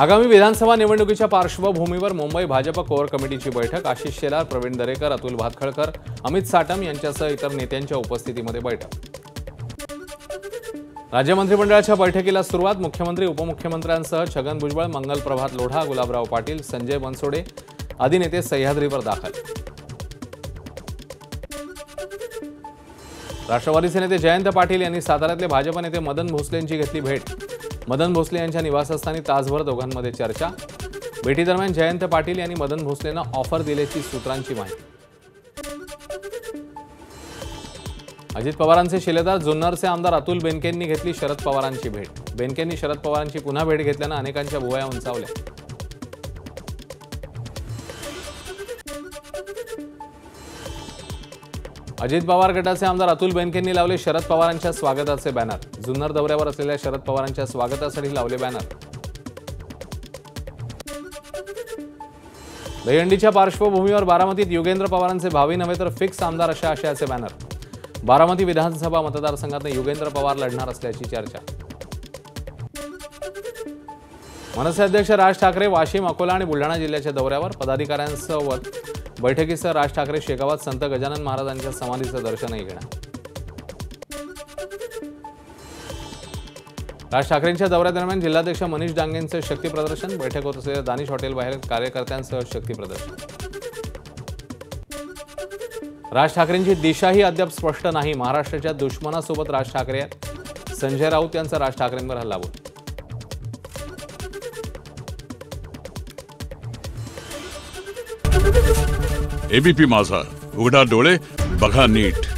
आगामी विधानसभा निवडणुकीच्या पार्श्वभूमीवर मुंबई भाजप कोर कमिटीची बैठक। आशीष शेलार, प्रवीण दरेकर, अतुल वातखळकर, अमित साटम यांच्यासह इतर नेत्यांच्या उपस्थितीमध्ये बैठक। राज्य मंत्रिमंडळाच्या बैठकीला सुरुवात। मुख्यमंत्री, उपमुख्यमंत्र्यांसह छगन भुजबल, मंगल प्रभात लोढ़ा, गुलाबराव पाटिल, संजय बनसोड़े आदि नेते सह्याद्रीवर दाखल। राष्ट्रवादीचे नेते जयंत पाटिल यांनी साताऱ्यातले भाजप नेते मदन भोसलेंची घेतली भेट। मदन भोसले यांच्या निवासस्थानी तासभर दोघांमध्ये चर्चा। भेटीदरम्यान जयंत पाटिल यांनी मदन भोसलेंना ऑफर दिल्याची सूत्रांची माहिती। अजित पवारांचे शिलेदार जुन्नरचे आमदार अतुल बेनकेंनी घेतली शरद पवारांची भेट। बेनकेंनी शरद पवारांची पुन्हा भेट घेतल्याने अनेकांच्या भुवया उंचावल्या। अजित पवार गटाचे आमदार अतुल बेनकेंनी लावले शरद पवारांच्या स्वागताचे बॅनर। जुन्नर दौऱ्यावर असलेल्या शरद पवारांच्या स्वागतासाठी लावले बॅनर। दहीहंडीच्या पार्श्वभूमीवर बारामतीत योगेंद्र पवारांचे भावी नव्हे तर फिक्स आमदार अशा आशयाचे बॅनर। बारामती विधानसभा मतदारसंघात योगेंद्र पवार लढणार असल्याची चर्चा। मनसे अध्यक्ष राज ठाकरे वाशिम, अकोला आणि बुलढाणा जिल्ह्याच्या दौऱ्यावर। पदाधिकाऱ्यांसोबत बैठकीसह राज ठाकरे शेगावत संत गजानन महाराजांच्या समाधीचं दर्शनही घेणार। राज ठाकरेंच्या दौऱ्यादरम्यान जिल्हाध्यक्ष मनीष डागेंचं शक्ती प्रदर्शन। बैठक होत असलेल्या दानिश हॉटेल बाहेर कार्यकर्त्यांसह शक्ती प्रदर्शन। राज ठाकरेंची दिशाही अद्याप स्पष्ट नाही। महाराष्ट्राच्या दुश्मनासोबत राज ठाकरे आहेत। संजय राउत यांचा राज ठाकरेंवर हल्लाबोल। एबीपी माझा, उघडा डोळे बघा नीट।